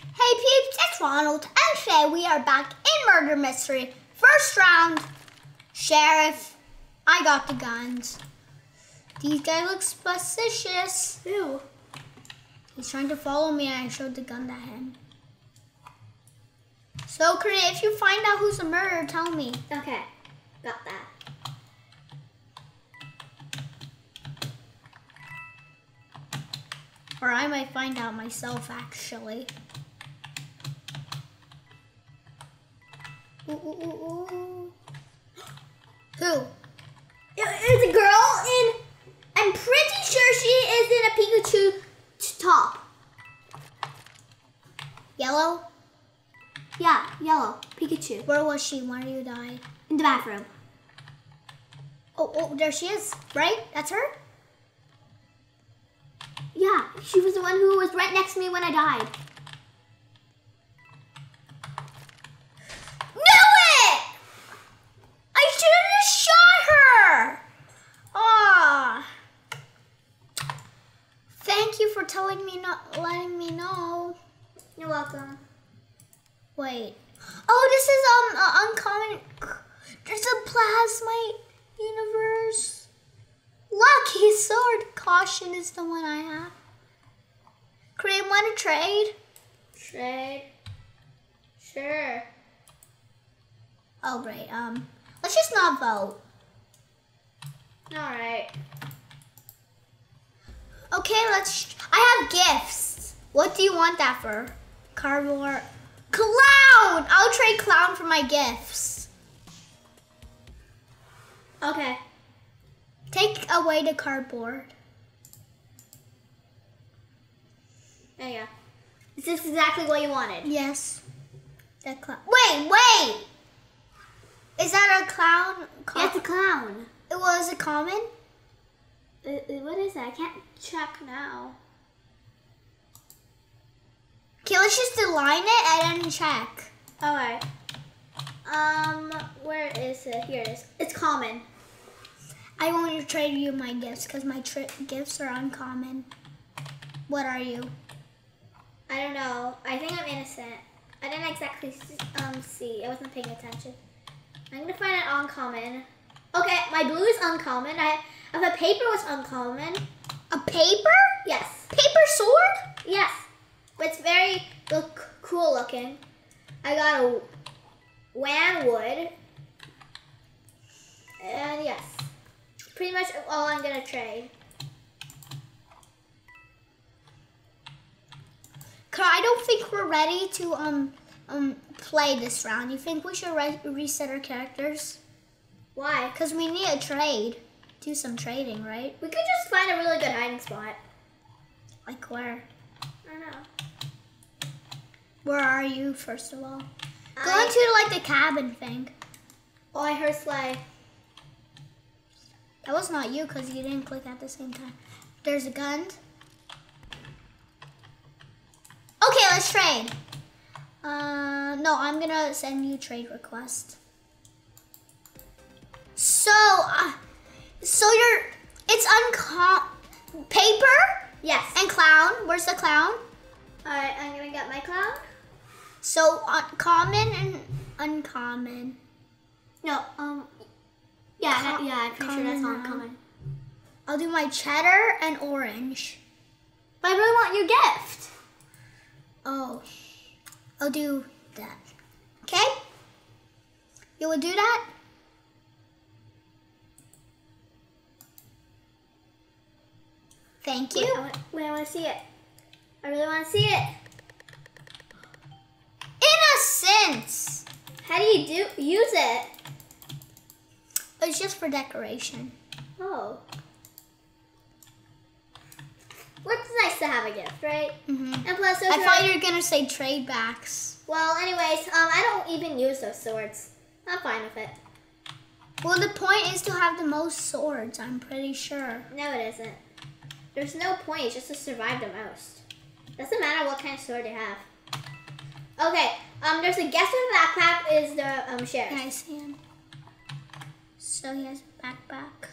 Hey peeps, it's Ronald, and today we are back in Murder Mystery. First round, Sheriff. I got the guns. These guys look suspicious. Ew. He's trying to follow me, and I showed the gun at him. So, Karina, if you find out who's the murderer, tell me. Okay, got that. Or I might find out myself, actually. Ooh, ooh, ooh, ooh. Who? It's a girl in... I'm pretty sure she is in a Pikachu top. Yellow? Yeah, yellow. Pikachu. Where was she? Why do you die? In the bathroom. Oh, there she is. Right? That's her? Yeah, she was the one who was right next to me when I died. Knew it! I shouldn't have shot her! Ah. Thank you for telling me, not letting me know. You're welcome. Wait. Oh, this is uncommon. There's a plasmite universe. Lucky sword caution is the one I have. Kareem, want to trade? Trade? Sure. Oh, great. Let's just not vote. All right. Okay, let's... I have gifts. What do you want that for? Cardboard. Clown! I'll trade clown for my gifts. Okay. Take away the cardboard. There you go. Is this exactly what you wanted? Yes. That clown. Wait! Is that a clown? That's a clown. It was a common? What is that? I can't check now. Okay, let's just align it and then check. Alright. Where is it? Here it is. It's common. I want to trade you my gifts because my gifts are uncommon. What are you? I don't know. I think I'm innocent. I didn't exactly see. I wasn't paying attention. I'm gonna find an uncommon. Okay, my blue is uncommon. If a paper was uncommon. A paper? Yes. Paper sword? Yes. It's very cool looking. I got a wan wood. And yes. Pretty much all I'm gonna trade. I don't think we're ready to play this round. You think we should reset our characters? Why? Because we need a trade. Do some trading, right? We could just find a really good hiding spot. Like where? I don't know. Where are you, first of all? Go into like the cabin thing. Oh, I heard sleigh. That was not you because you didn't click at the same time. There's a gun. Okay, let's trade. No, I'm going to send you trade request. So it's uncommon. Paper? Yes. And clown. Where's the clown? All right, I'm going to get my clown. So common and uncommon. No, yeah, I'm pretty sure that's uncommon. I'll do my cheddar and orange. But I really want your gift. Oh, I'll do that. Okay? You will do that? Thank you. Wait, I want to see it. I really want to see it. Innocence! How do you use it? It's just for decoration. Oh. Well, it's nice to have a gift, right? Mm-hmm. And plus, those I thought you were going to say trade backs. Well, anyways, I don't even use those swords. I'm fine with it. Well, the point is to have the most swords, I'm pretty sure. No, it isn't. There's no point. It's just to survive the most. Doesn't matter what kind of sword you have. Okay, there's a guest with a backpack is the sheriff. Can I see him? So he has a backpack.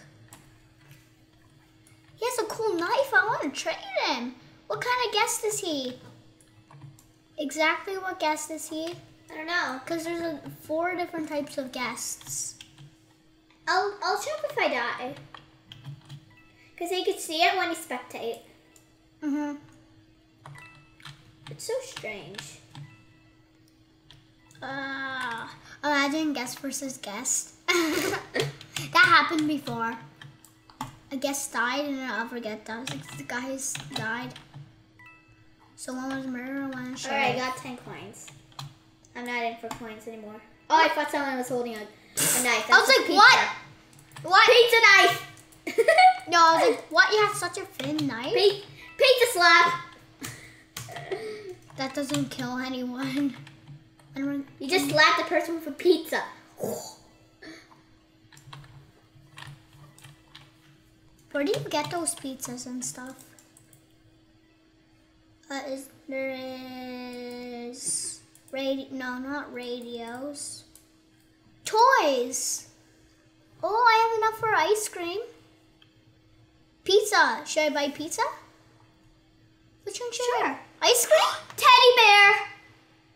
He has a cool knife. I want to trade him. What kind of guest is he? Exactly what guest is he? I don't know. Because there's four different types of guests. I'll check if I die. Because he could see it when he spectate. Mm-hmm. It's so strange. Imagine guest versus guest. That happened before. A guest died and another guest died. The guys died. So one was murderer and one was sheriff. Alright, I got 10 coins. I'm not in for coins anymore. Oh, I thought someone was holding a knife. That's I was like, pizza. What? What? Pizza knife! No, I was like, what? You have such a thin knife? Pizza slap! That doesn't kill anyone. You just slapped the person with a pizza. Where do you get those pizzas and stuff? There is radio. No, not radios. Toys. Oh, I have enough for ice cream. Pizza. Should I buy pizza? Which one should I? Ice cream. Teddy bear.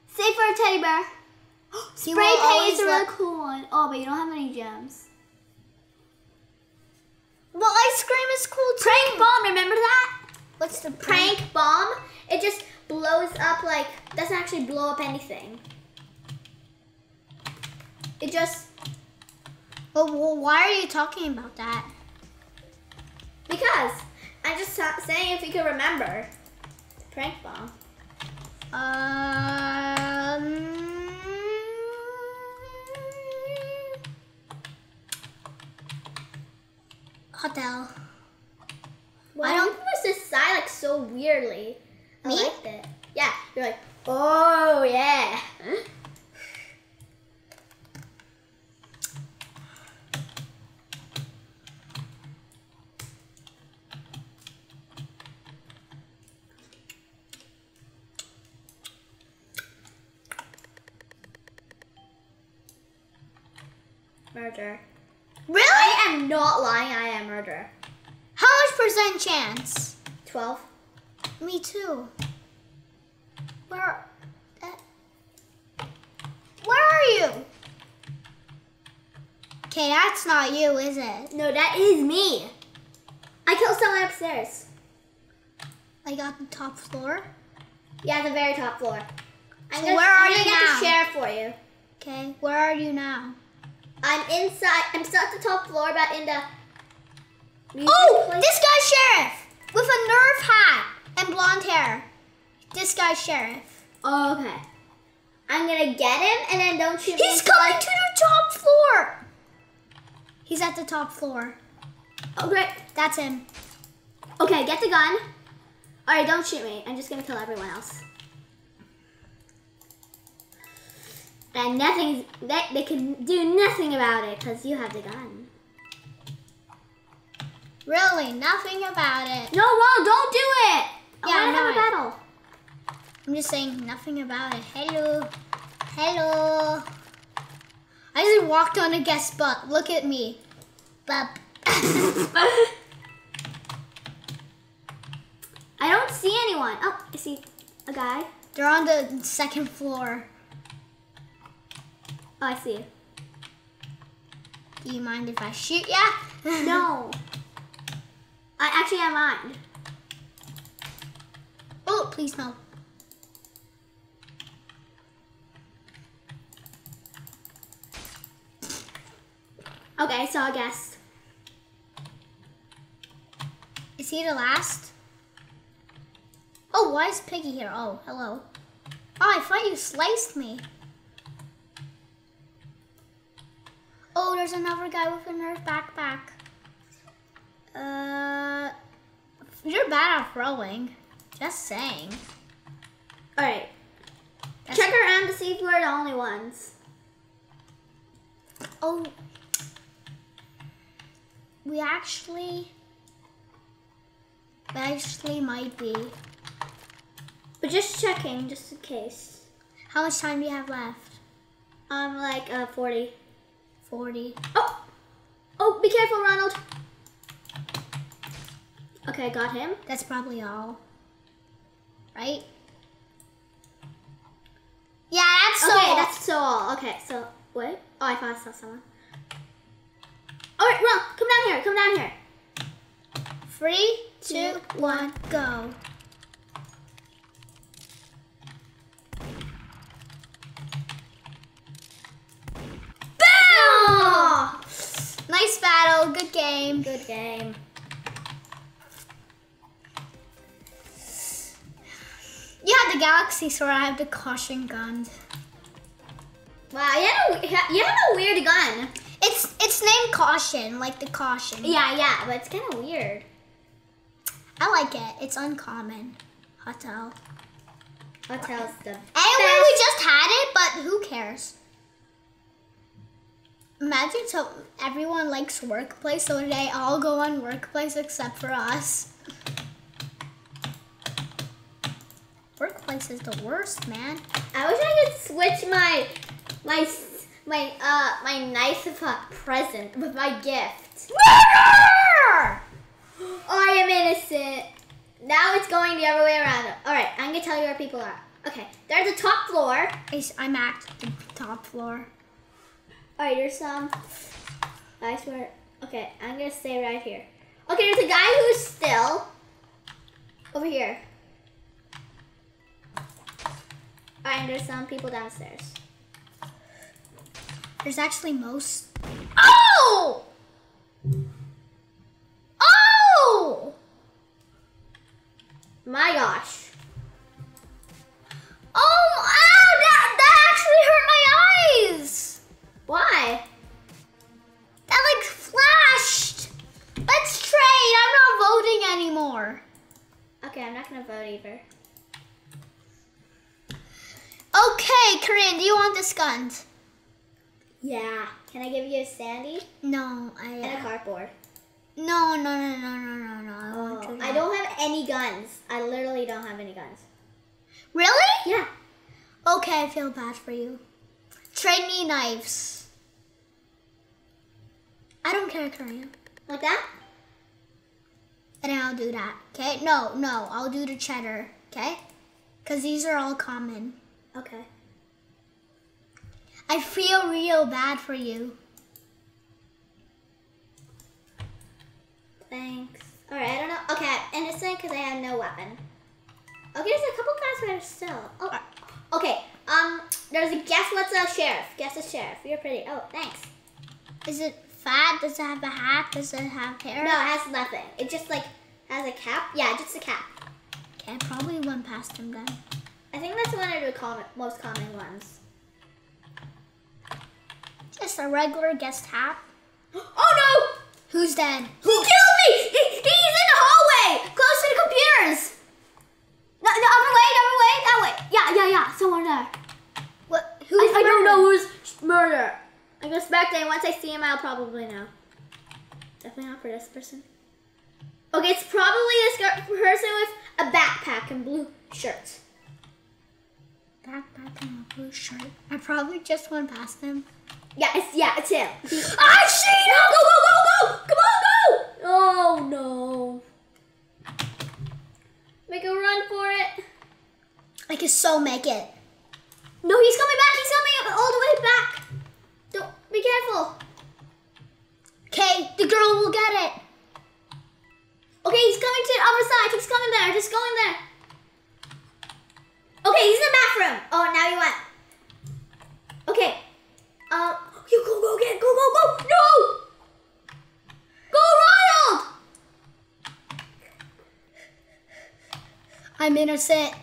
Save for a teddy bear. Spray paint is a really cool one. Oh, but you don't have any gems. Well, ice cream is cool too. Prank bomb. Remember that? What's the prank bomb? It just blows up, like, doesn't actually blow up anything. It just... Well, why are you talking about that? Because I'm just saying if you can remember. Prank bomb. Hotel. Why don't you just decide like so weirdly? Me? I liked it. Yeah, you're like, oh yeah. Huh? Murder. Really? I am not lying. I am murder. How much percent chance? 12. Me too. Where are you? Okay, that's not you, is it? No, that is me. I killed someone upstairs. I got the top floor? Yeah, the very top floor. So I'm gonna get the share for you. Okay, where are you now? I'm inside. I'm still at the top floor, but in the... Oh, this guy's sheriff with a nerf hat and blonde hair. This guy's sheriff. Oh, okay. I'm gonna get him and then don't shoot me. He's coming to the top floor. He's at the top floor. Okay. That's him. Okay, get the gun. All right, don't shoot me. I'm just gonna kill everyone else. And nothing, they can do nothing about it because you have the gun. Really, nothing about it. No, well, don't do it. Yeah, I want to have a battle. I'm just saying nothing about it. Hello. Hello. I just walked on a guest butt. Look at me. Bop. I don't see anyone. Oh, I see a guy. They're on the second floor. Oh, I see you. Do you mind if I shoot ya? No. I mind. Oh, please no. Okay, so I guess. Is he the last? Oh, why is Piggy here? Oh, hello. Oh, I thought you sliced me. Oh, there's another guy with a Nerf backpack. You're bad at throwing. Just saying. All right. Check around to see if we're the only ones. Oh. We actually might be. But just checking, just in case. How much time do you have left? Like 40. 40. Oh! Oh, be careful, Ronald! Okay, I got him. That's probably all. Right? saw. Okay, so what? Oh, I thought I saw someone. All right, run! Come down here. Come down here. 3, 2, 1, go. Nice battle, good game. Good game. You had the galaxy sword, I have the caution gun. Wow, you had a weird gun. It's named caution, like the caution. Yeah, yeah, but it's kind of weird. I like it. It's uncommon. Hotel. Hotel's the best. Anyway, we just had it, but who cares? Imagine so everyone likes workplace, so they all go on workplace except for us. Workplace is the worst, man. I wish I could switch my knife with a present, with my gift. Murder! I am innocent. Now it's going the other way around. All right, I'm gonna tell you where people are. Okay, they're at the top floor. I'm at the top floor. Alright, there's some. I swear. Okay, I'm gonna stay right here. Okay, there's a guy who's still over here. Alright, and there's some people downstairs. There's actually most. Oh! Oh! My gosh. Why? That like flashed. Let's trade. I'm not voting anymore. Okay, I'm not gonna vote either. Okay, Corinne, do you want this gun? Yeah. Can I give you a sandy? No, and a cardboard. No. Oh, I don't have any guns. I literally don't have any guns. Really? Yeah. Okay, I feel bad for you. Trade me knives. I don't care, Corinne. Like that? And I'll do that, okay? No, I'll do the cheddar, okay? Because these are all common. Okay. I feel real bad for you. Thanks. All right, I don't know. Okay, I'm innocent because I have no weapon. Okay, there's a couple guys that are still. Oh, okay. There's a guess. What's a sheriff? Guess a sheriff. You're pretty. Oh, thanks. Is it? Fat? Does it have a hat? Does it have hair? No, it has nothing. It just like has a cap. Yeah, just a cap. Okay, I probably went past him then. I think that's one of the most common ones. Just a regular guest hat. Oh no! Who's dead? Who killed me? He's in the hallway, close to the computers. No, other way, that way. Yeah. Someone there. What? Who's? I don't know who's murder. I'm expecting once I see him, I'll probably know. Definitely not for this person. Okay, it's probably this person with a backpack and blue shirt. Backpack and a blue shirt. I probably just went past him. Yeah, it's him. I see him! Go! Come on, go! Oh no! Make a run for it. I can so make it. No, he's coming back. He's coming all the way back. Be careful. Okay, the girl will get it. Okay, he's coming to the other side. He's coming there. Just going there. Okay, he's in the bathroom. Oh, now he went. Okay. You go again. Go. No! Go, Ronald! I'm innocent.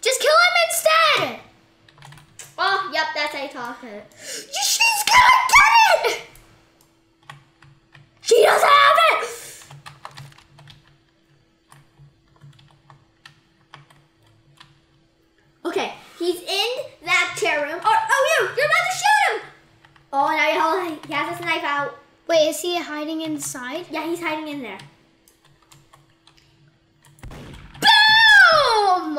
Just kill him instead. Oh, yep, that's how you talk to her. She's gonna get it! She doesn't have it! Okay, he's in that chair room. Oh, you're about to shoot him! Oh, now he has his knife out. Wait, is he hiding inside? Yeah, he's hiding in there. Boom!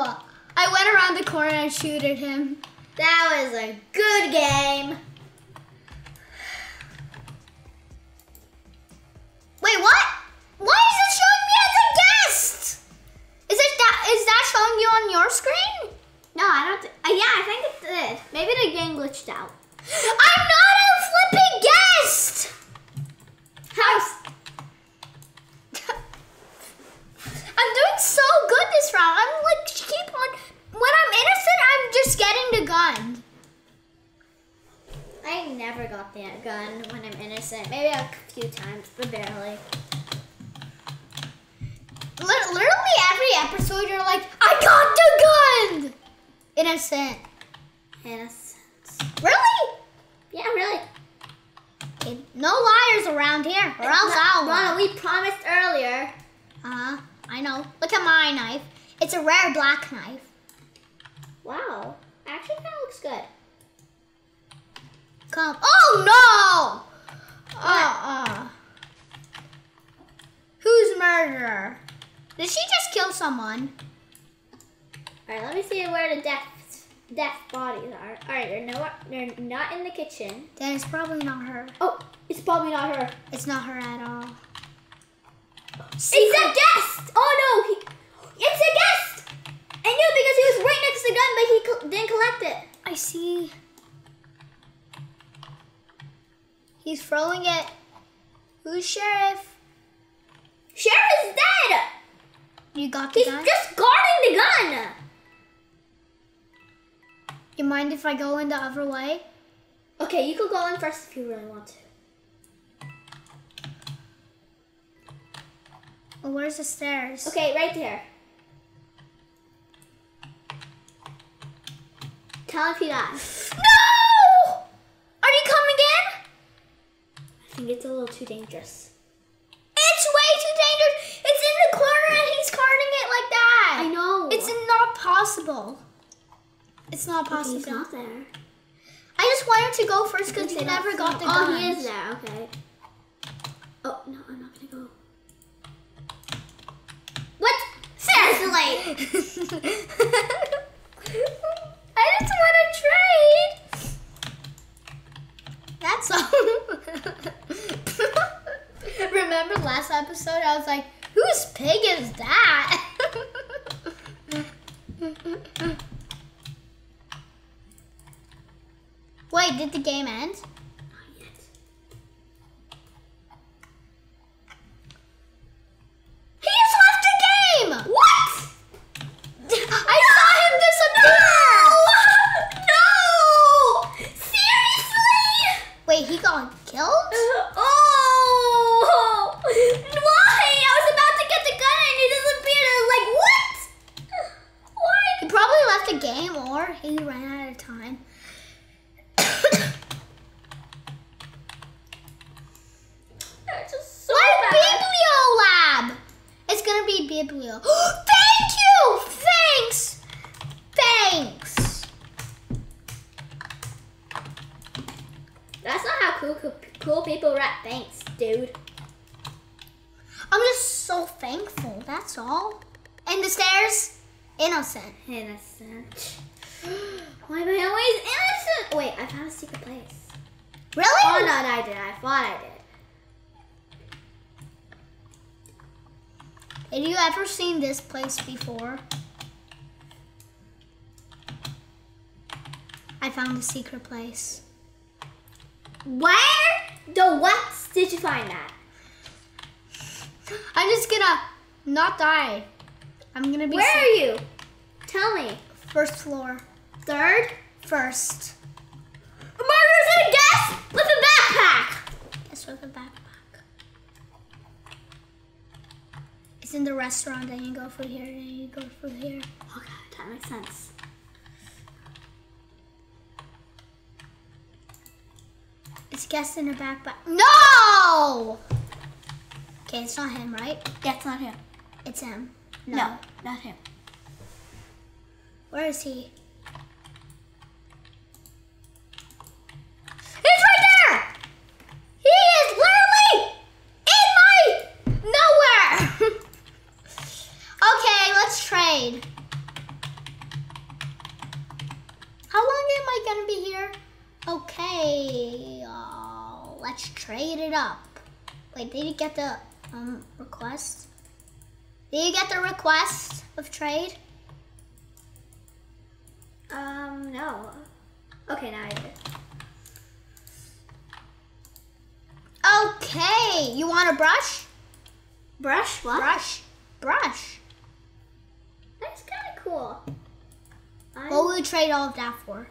I went around the corner and shooted him. That was a good game. Wait, what? Why is it showing me as a guest? Is that showing you on your screen? No, I don't. Yeah, I think. got that gun when I'm innocent. Maybe a few times, but barely. Literally every episode you're like, I got the gun! Innocent. Innocent. Really? Yeah, really. Okay. No liars around here, or else I'll lie. We promised earlier. Uh-huh, I know. Look at my knife. It's a rare black knife. Wow, actually that looks good. Come. Oh no! Who's murderer? Did she just kill someone? All right, let me see where the death bodies are. All right, they're not in the kitchen. Then it's probably not her. Oh, it's probably not her. It's not her at all. Secret. It's a guest! Oh no! It's a guest! I knew because he was right next to the gun, but he didn't collect it. I see. He's throwing it. Who's sheriff? Sheriff is dead! You got the gun? He's just guarding the gun! You mind if I go in the other way? Okay, you could go in first if you really want to. Oh, where's the stairs? Okay, right there. Tell if he dies. No! Are you coming in? I think it's a little too dangerous. It's way too dangerous! It's in the corner and he's carting it like that! I know. It's not possible. It's not possible. He's not there. I just wanted to go first because he never got the gun. Oh, he is there, okay. Oh, no, I'm not gonna go. What? Seriously! I just want to trade. That's all. Remember last episode? I was like, whose pig is that? Wait, did the game end? Not yet. He just left the game! What? I saw him disappear! No! Seriously? Wait, he got killed? Oh! Why? I was about to get the gun and he disappeared. I was like, what? Why? He probably left the game or he ran out of time. Biblio. Thank you! Thanks! Thanks! That's not how cool people write thanks, dude. I'm just so thankful, that's all. And the stairs? Innocent. Innocent. Why am I always innocent? Wait, I found a secret place. Really? Oh, no, I did. I thought I did. Have you ever seen this place before? I found a secret place. Where the what did you find that? I'm just gonna not die. I'm gonna be Where sick. Are you? Tell me. First floor. Third? First. Murder's a guest with a backpack! Guess with a backpack. It's in the restaurant, then you go through here, then you go through here. Oh god, that makes sense. It's guest in the back, but no! Okay, it's not him, right? Yeah, it's not him. It's him. No, not him. Where is he? How long am I gonna be here? Okay, let's trade it up. Wait, did you get the request? Did you get the request of trade? No. Okay, now I did. Okay, you want a brush? Brush? What? Brush. Brush. That's kind of cool. What will we trade all of that for?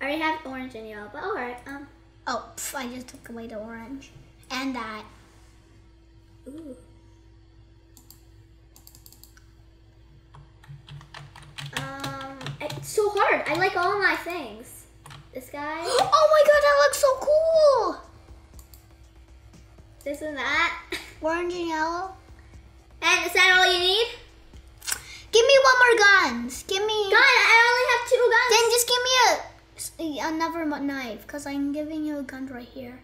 I already have orange and yellow, but alright. Oh, pff, I just took away the orange. And that. Ooh. It's so hard. I like all my things. This guy. Oh my god, that looks so cool! This and that. Orange and yellow. And is that all you need? Give me one more guns. Give me. Gun. I only have 2 guns. Then just give me another knife, cause I'm giving you a gun right here.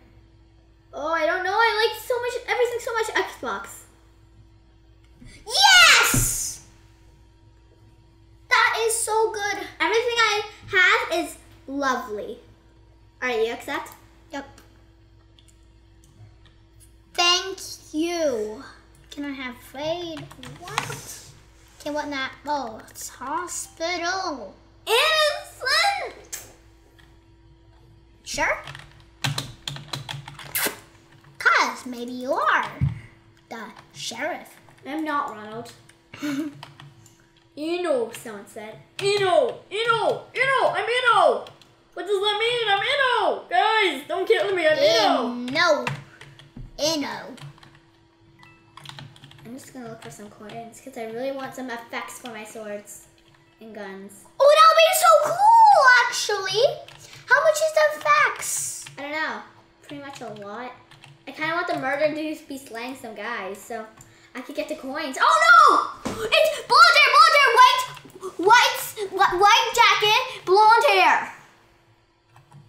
Oh, I don't know. I like so much. Everything so much. Xbox. Yes. That is so good. Everything I have is lovely. All right, you accept? Yep. Thank you. Can I have fade? What? Okay, what not? Oh, it's hospital. Innocent! Sure? Cause maybe you are the sheriff. I'm not, Ronald. Inno, someone said. Inno! Inno! Inno! I'm Inno! What does that mean? I'm Inno! Guys, don't kill me, I'm Inno! Inno. Inno. I'm just gonna look for some coins because I really want some effects for my swords and guns. Oh, that'll be so cool, actually. How much is the effects? I don't know, pretty much a lot. I kind of want the murder to be slaying some guys so I could get the coins. Oh no! It's blonde hair, white jacket, blonde hair.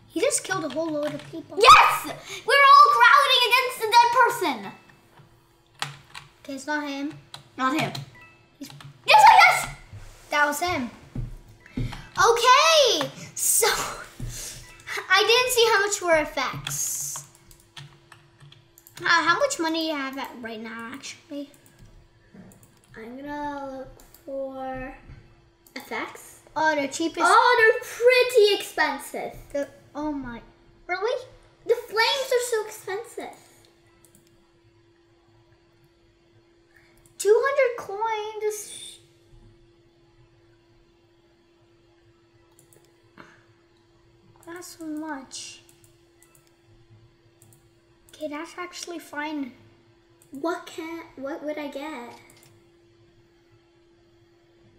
He just killed a whole load of people. Yes! We're all crowding against the dead person. Okay, it's not him. Not him. He's... Yes, yes! That was him. Okay, so I didn't see how much were effects. How much money do you have at right now, actually? I'm gonna look for effects. Oh, they're cheapest. Oh, they're pretty expensive. They're, oh my, really? The flames are so expensive. 200 coins. That's so much. Okay, that's actually fine. What would I get?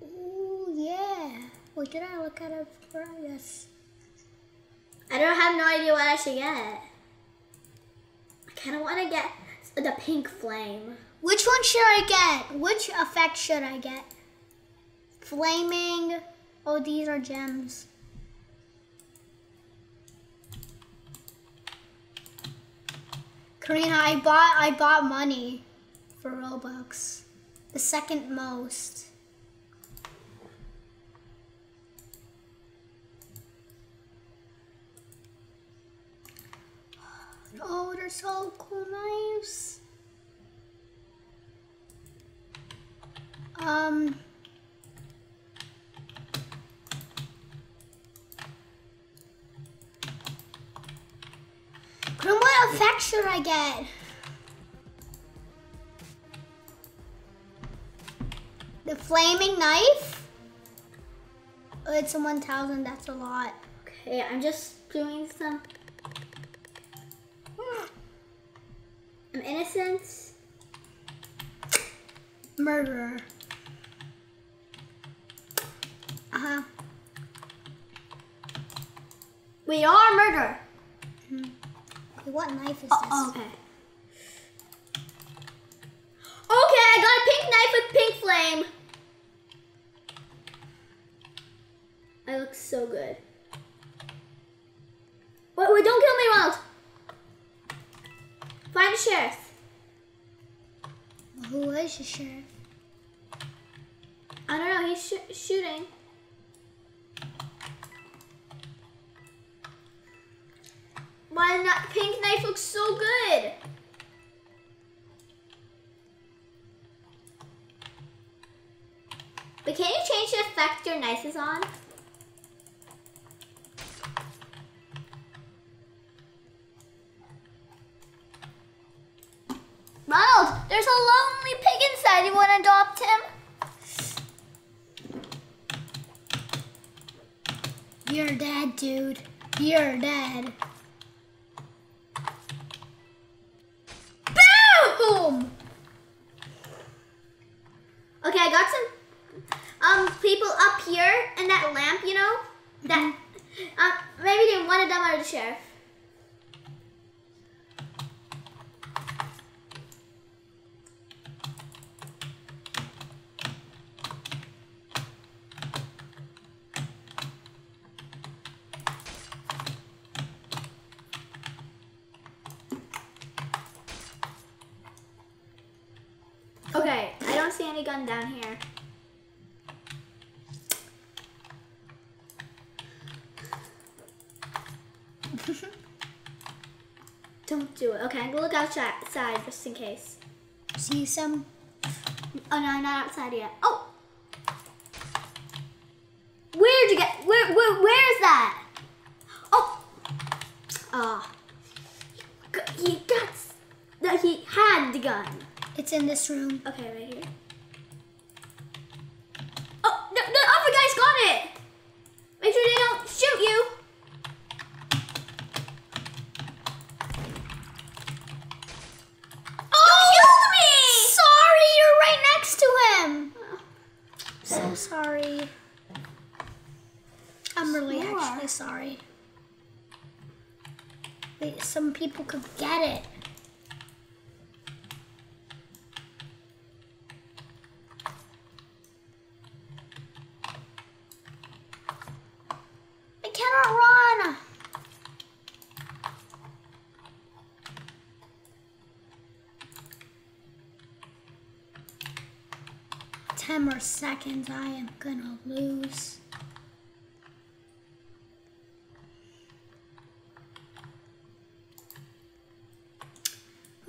Oh yeah. Wait, did I look at it before? Yes. I don't have no idea what I should get. I kind of want to get the pink flame. Which one should I get? Which effect should I get? Flaming. Oh, these are gems. Karina, I bought money for Robux. The second most. Oh, they're so cool knives. What effect should I get? The flaming knife? Oh, it's a 1,000, that's a lot. Okay, I'm just doing some. I'm innocent. Murderer. Uh-huh. We are murder. Mm-hmm. Okay, what knife is this? Oh, okay. Okay, I got a pink knife with pink flame. I look so good. Wait, wait, don't kill me, Ronald. Find the sheriff. Who is the sheriff? I don't know, he's shooting. Why that pink knife looks so good. But can you change the effect your knife is on? Ronald, there's a lonely pig inside. You want to adopt him? You're dead, dude. You're dead. sheriff. Okay, I don't see any gun down here. Don't do it. Okay, I'm gonna look outside just in case. See some? Oh no, I'm not outside yet. Oh! Where'd you get? Where is that? Oh! Oh. He got that. He had the gun. It's in this room. Okay, right here. Oh, no, the other guy's got it. Make sure they don't shoot you. Oh, you killed me! Sorry, you're right next to him. Oh. So sorry. I'm really actually sorry. Wait, some people could get it. More seconds, I am gonna lose.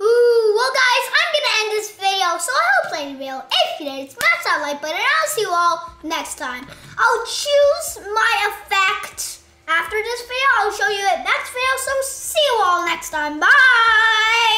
Ooh, well guys, I'm gonna end this video, so I hope you liked the video. If you did, smash that like button and I'll see you all next time. I'll choose my effect after this video. I'll show you it next video, so see you all next time. Bye!